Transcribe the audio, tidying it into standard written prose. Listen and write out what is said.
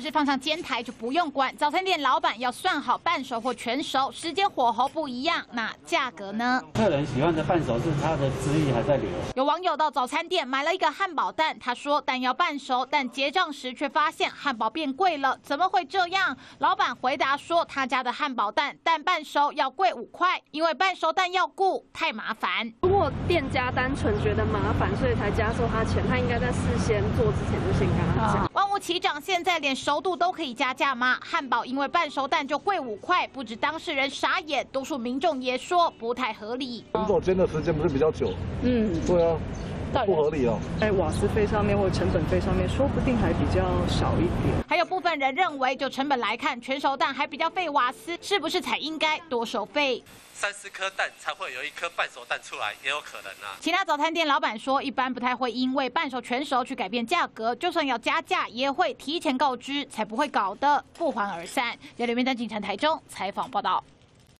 不是放上煎台就不用管。早餐店老板要算好半熟或全熟，时间火候不一样，那价格呢？客人喜欢的半熟是它的汁液还在流。有网友到早餐店买了一个汉堡蛋，他说蛋要半熟，但结账时却发现汉堡变贵了，怎么会这样？老板回答说，他家的汉堡蛋蛋半熟要贵5块，因为半熟蛋要顾，太麻烦。如果店家单纯觉得麻烦，所以才加收他钱，他应该在事先做之前就先跟他讲。万物齐涨，现在连熟度都可以加价吗？汉堡因为半熟蛋就贵5块，不止当事人傻眼，多数民众也说不太合理。工作间的时间不是比较久？嗯，对啊。 不合理哦，在瓦斯费上面或成本费上面，说不定还比较少一点。还有部分人认为，就成本来看，全熟蛋还比较费瓦斯，是不是才应该多收费？3、4颗蛋才会有1颗半熟蛋出来，也有可能啊。其他早餐店老板说，一般不太会因为半熟全熟去改变价格，就算要加价，也会提前告知，才不会搞得不欢而散。记者刘明丹、景城台中采访报道。